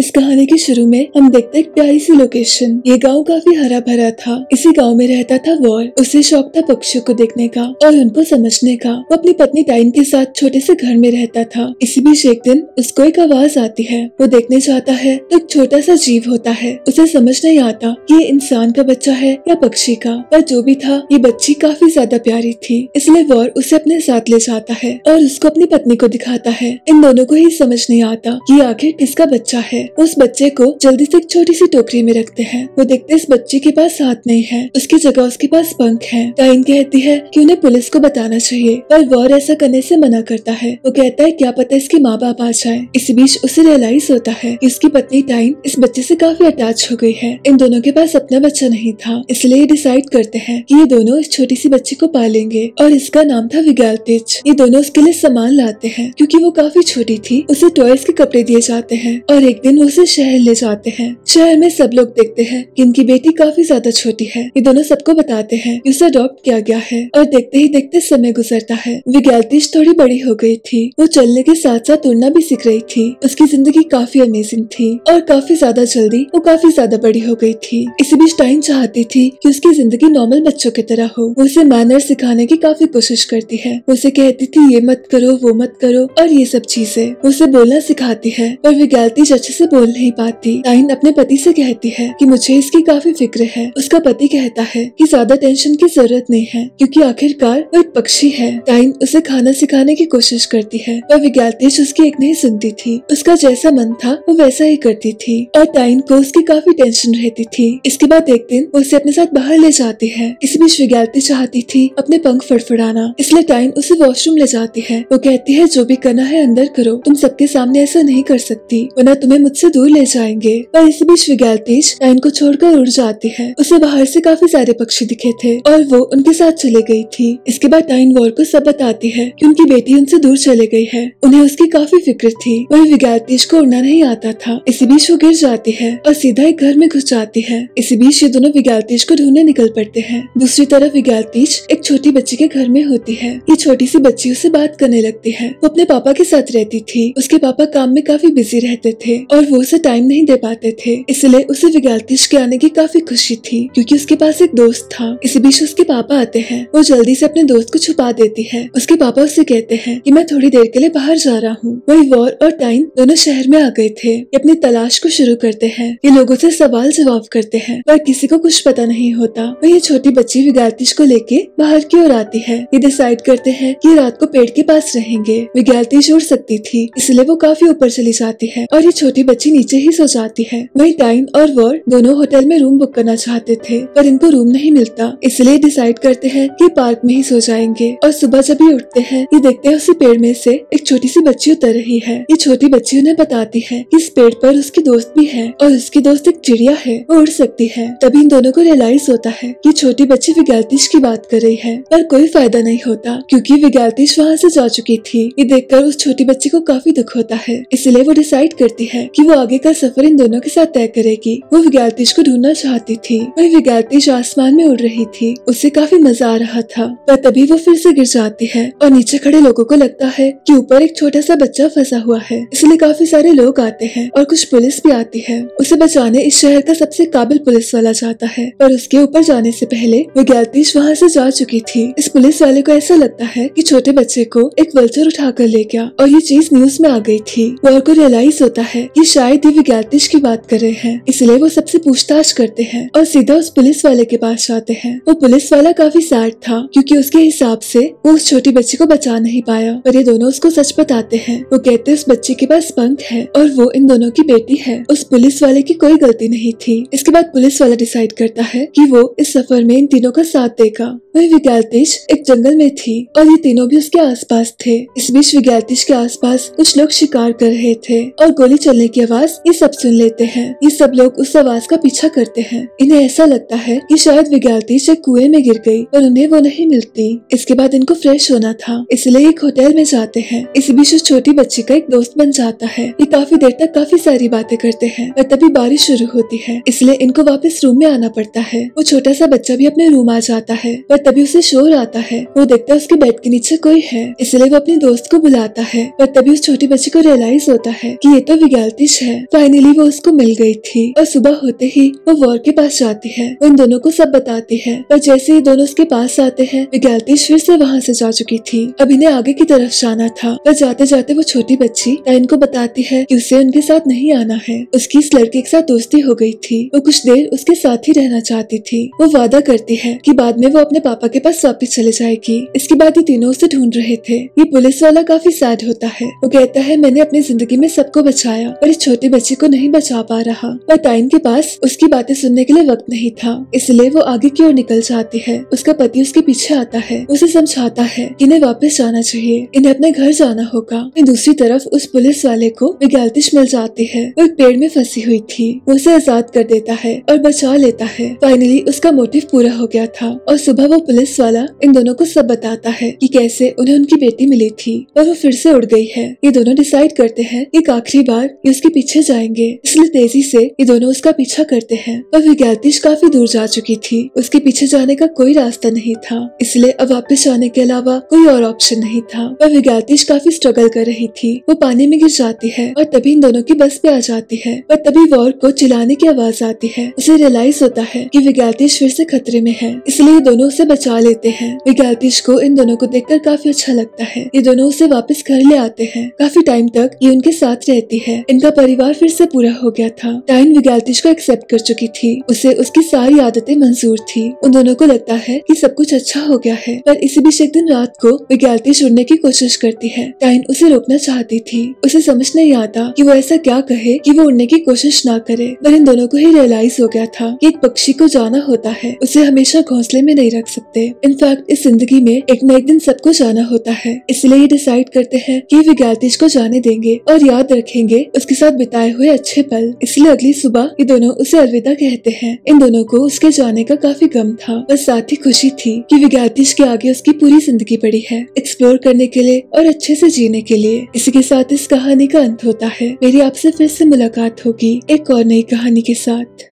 इस कहानी के शुरू में हम देखते हैं एक प्यारी सी लोकेशन। ये गांव काफी हरा भरा था। इसी गांव में रहता था वॉर। उसे शौक था पक्षियों को देखने का और उनको समझने का। वो अपनी पत्नी टाइन के साथ छोटे से घर में रहता था। इसी बीच एक दिन उसको एक आवाज आती है। वो देखने जाता है तो एक छोटा सा जीव होता है। उसे समझ नहीं आता ये इंसान का बच्चा है या पक्षी का, पर जो भी था ये बच्ची काफी ज्यादा प्यारी थी, इसलिए वॉर उसे अपने साथ ले जाता है और उसको अपनी पत्नी को दिखाता है। इन दोनों को ही समझ नहीं आता कि आखिर किसका बच्चा है। उस बच्चे को जल्दी से एक छोटी सी टोकरी में रखते हैं। वो देखते इस बच्चे के पास हाथ नहीं है, उसकी जगह उसके पास पंख है। टाइन कहती है कि उन्हें पुलिस को बताना चाहिए, पर वॉर ऐसा करने से मना करता है। वो कहता है क्या पता इसके माँ बाप आ जाए। इसी बीच उसे रियलाइज होता है कि उसकी पत्नी टाइन इस बच्चे से काफी अटैच हो गई है। इन दोनों के पास अपना बच्चा नहीं था, इसलिए डिसाइड करते हैं कि ये दोनों इस छोटी सी बच्ची को पालेंगे और इसका नाम था विगालतेज। ये दोनों उसके लिए सामान लाते हैं। क्योंकि वो काफी छोटी थी उसे टॉयज के कपड़े दिए जाते हैं और एक दिन उसे शहर ले जाते हैं। शहर में सब लोग देखते हैं कि इनकी बेटी काफी ज्यादा छोटी है। ये दोनों सबको बताते हैं कि उसे अडॉप्ट किया गया है और देखते ही देखते समय गुजरता है। विगालतेज थोड़ी बड़ी हो गई थी। वो चलने के साथ साथ उड़ना भी सीख रही थी। उसकी जिंदगी काफी अमेजिंग थी और काफी ज्यादा जल्दी वो काफी ज्यादा बड़ी हो गई थी। इसी बीच टाइन चाहती थी कि उसकी जिंदगी नॉर्मल बच्चों की तरह हो। उसे मैनर सिखाने की काफी कोशिश करती है। उसे कहती थी ये मत करो, वो मत करो और ये सब चीजें। उसे बोलना सिखाती है पर विगालतेज अच्छे से बोल नहीं पाती। टाइन अपने पति से कहती है कि मुझे इसकी काफी फिक्र है। उसका पति कहता है कि ज्यादा टेंशन की जरूरत नहीं है क्योंकि आखिरकार वो एक पक्षी है। टाइन उसे खाना सिखाने की कोशिश करती है पर विगालतेज उसकी एक नहीं सुनती थी। उसका जैसा मन था वो वैसा ही करती थी और टाइन को उसकी काफी टेंशन रहती थी। इसके बाद एक दिन वो उसे अपने साथ बाहर ले जाती है। इस बीच विगालतेज चाहती थी अपने पंख फड़फड़ाना, इसलिए टाइन उसे वॉशरूम ले जाती है। वो कहती है जो भी करना है अंदर करो, तुम सबके सामने ऐसा नहीं कर सकती वरना तुम्हें मुझसे दूर ले जाएंगे। पर इस बीच विगालतेज टाइन को छोड़कर उड़ जाती है। उसे बाहर से काफी सारे पक्षी दिखे थे और वो उनके साथ चले गई थी। इसके बाद टाइन वॉर को सब बताती है कि उनकी बेटी उनसे दूर चले गई है। उन्हें उसकी काफी फिक्र थी। वही विगालतेज को उड़ना नहीं आता था। इसी बीच वो गिर जाती है और सीधा एक घर में घुस जाती है। इसी बीच ये दोनों विगालतेज को ढूंढने निकल पड़ते हैं। दूसरी तरफ विगालतेज एक छोटी बच्ची के घर में होती है। ये छोटी सी बच्ची उससे बात करने लगती है। वो अपने पापा के साथ रहती थी। उसके पापा काम में काफी बिजी रहते थे और वो उसे टाइम नहीं दे पाते थे, इसलिए उसे विगालतेज के आने की काफी खुशी थी क्योंकि उसके पास एक दोस्त था। इसी बीच उसके पापा आते हैं। वो जल्दी से अपने दोस्त को छुपा देती है। उसके पापा उससे कहते हैं कि मैं थोड़ी देर के लिए बाहर जा रहा हूँ। वही वॉर और टाइन दोनों शहर में आ गए थे। ये अपनी तलाश को शुरू करते हैं। ये लोगों से सवाल जवाब करते हैं पर किसी को कुछ पता नहीं होता। वही छोटी बच्ची विगालतेज को लेके बाहर की ओर आती है। ये डिसाइड करते हैं कि रात को पेड़ के पास रहेंगे। विगालतेज उड़ सकती थी इसलिए वो काफी ऊपर चली जाती है और ये छोटी बच्ची नीचे ही सो जाती है। वहीं टाइन और वॉर दोनों होटल में रूम बुक करना चाहते थे पर इनको रूम नहीं मिलता, इसलिए डिसाइड करते हैं कि पार्क में ही सो जाएंगे। और सुबह जब ये उठते हैं ये देखते हैं उसी पेड़ में से एक छोटी सी बच्ची उतर रही है। ये छोटी बच्ची उन्हें बताती है कि इस पेड़ पर उसकी दोस्त भी है और उसकी दोस्त एक चिड़िया है, वो उड़ सकती है। तभी इन दोनों को रियलाइज होता है कि छोटी बच्ची विगालतेज की बात कर रही है पर कोई फायदा नहीं होता क्योंकि विगालतेज वहाँ से जा चुकी थी। ये देखकर उस छोटी बच्ची को काफी दुख होता है, इसलिए वो डिसाइड करती है कि वो आगे का सफर इन दोनों के साथ तय करेगी। वो विगालतेज को ढूंढना चाहती थी। वही विगालतेज आसमान में उड़ रही थी। उसे काफी मजा आ रहा था पर तभी वो फिर से गिर जाती है और नीचे खड़े लोगों को लगता है कि ऊपर एक छोटा सा बच्चा फंसा हुआ है, इसलिए काफी सारे लोग आते हैं और कुछ पुलिस भी आती है। उसे बचाने इस शहर का सबसे काबिल पुलिस वाला जाता है पर उसके ऊपर जाने से पहले विगालतेज वहाँ से जा चुकी थी। इस पुलिस वाले को ऐसा लगता है कि छोटे बच्चे को एक वल्चर उठा कर ले गया और ये चीज न्यूज में आ गई थी। वॉर को रियलाइज होता है कि शायद ये विगालतेज की बात कर रहे हैं, इसलिए वो सबसे पूछताछ करते हैं और सीधा उस पुलिस वाले के पास जाते हैं। वो पुलिस वाला काफी सैड था क्योंकि उसके हिसाब से वो उस छोटी बच्ची को बचा नहीं पाया पर ये दोनों उसको सच बताते हैं। वो कहते हैं उस बच्ची के पास पंख है और वो इन दोनों की बेटी है, उस पुलिस वाले की कोई गलती नहीं थी। इसके बाद पुलिस वाला डिसाइड करता है कि वो इस सफर में इन तीनों का साथ देगा। वही विगालतेज एक जंगल में थी और ये तीनों भी उसके आसपास थे। इस बीच विगालतेज के आसपास कुछ लोग शिकार कर रहे थे और गोली चलने की आवाज ये सब सुन लेते हैं। ये सब लोग उस आवाज का पीछा करते हैं। इन्हें ऐसा लगता है कि शायद विगालतेज एक कुएं में गिर गई पर उन्हें वो नहीं मिलती। इसके बाद इनको फ्रेश होना था, इसलिए एक होटल में जाते हैं। इस बीच उस छोटी बच्ची का एक दोस्त बन जाता है। ये काफी देर तक काफी सारी बातें करते हैं और तभी बारिश शुरू होती है, इसलिए इनको वापस रूम में आना पड़ता है। वो छोटा सा बच्चा भी अपने रूम आ जाता है पर तभी उसे शोर आता है। वो देखता है उसके बेड के नीचे कोई है, इसलिए वो अपने दोस्त को बुलाता है पर तभी उस छोटी बच्ची को रियलाइज होता है कि ये तो विगालतेज ख्वाहिश है। फाइनली वो उसको मिल गई थी और सुबह होते ही वो वॉर के पास जाती है, उन दोनों को सब बताती है। पर जैसे ही दोनों उसके पास आते हैं, विज्ञालतेश फिर से वहाँ से जा चुकी थी। अभी ने आगे की तरफ जाना था, पर जाते जाते वो छोटी बच्ची टाइन को बताती है कि उसे उनके साथ नहीं आना है। उसकी इस लड़के के साथ दोस्ती हो गई थी, वो कुछ देर उसके साथ ही रहना चाहती थी। वो वादा करती है कि बाद में वो अपने पापा के पास वापस चले जाएगी। इसके बाद ये तीनों उसे ढूंढ रहे थे। ये पुलिस वाला काफी सैड होता है। वो कहता है मैंने अपनी जिंदगी में सबको बचाया पर इस छोटे बच्चे को नहीं बचा पा रहा। पर टाइन के पास उसकी बातें सुनने के लिए वक्त नहीं था, इसलिए वो आगे की ओर निकल जाती है। उसका पति उसके पीछे आता है, उसे समझाता है कि इन्हें वापस जाना चाहिए, इन्हें अपने घर जाना होगा। दूसरी तरफ उस पुलिस वाले को विज्ञालतेश मिल जाती है। वो एक पेड़ में फंसी हुई थी, उसे आजाद कर देता है और बचा लेता है। फाइनली उसका मोटिव पूरा हो गया था और सुबह वो पुलिस वाला इन दोनों को सब बताता है कि कैसे उन्हें उनकी बेटी मिली थी और वो फिर से उड़ गई है। ये दोनों डिसाइड करते हैं एक आखिरी बार ये उसके पीछे जाएंगे, इसलिए तेजी से ये दोनों उसका पीछा करते हैं। और विज्ञालतेश काफी दूर जा चुकी थी, उसके पीछे जाने का कोई रास्ता नहीं था, इसलिए अब वापस जाने के अलावा कोई और ऑप्शन नहीं था। और विज्ञालतेश काफी स्ट्रगल कर रही थी, वो पानी में गिर जाती है और तभी इन दोनों की बस पे आ जाती है। और तभी वॉर को चिल्लाने की आवाज आती है। उसे रियलाइज होता है कि विज्ञालतेश फिर से खतरे में है, इसलिए ये दोनों उसे बचा लेते हैं। विज्ञालतेश को इन दोनों को देखकर काफी अच्छा लगता है। ये दोनों उसे वापस घर ले आते हैं। काफी टाइम तक ये उनके साथ रहती है। इनका परिवार फिर से पूरा हो गया था। टाइन विज्ञालतेश को एक्सेप्ट कर चुकी थी, उसे उसकी सारी आदतें मंजूर थी। उन दोनों को लगता है कि सब कुछ अच्छा हो गया है। पर इसी बीच एक दिन रात को विज्ञालतेश उड़ने की कोशिश करती है। टाइन उसे रोकना चाहती थी, उसे समझ नहीं आता कि वो ऐसा क्या कहे कि वो उड़ने की कोशिश ना करे। पर इन दोनों को ही रियलाइज हो गया था कि एक पक्षी को जाना होता है, उसे हमेशा घोंसले में नहीं रख सकते। इनफैक्ट इस जिंदगी में एक न एक दिन सबको जाना होता है, इसलिए ये डिसाइड करते हैं कि विज्ञालतेश को जाने देंगे और याद रखेंगे उसके साथ बिताए हुए अच्छे पल। इसलिए अगली सुबह ये दोनों उसे अलविदा कहते हैं। इन दोनों को उसके जाने का काफी गम था, बस साथ ही खुशी थी कि विज्ञालतेश के आगे उसकी पूरी जिंदगी पड़ी है एक्सप्लोर करने के लिए और अच्छे से जीने के लिए। इसी के साथ इस कहानी का अंत होता है। मेरी आपसे फिर से मुलाकात होगी एक और नई कहानी के साथ।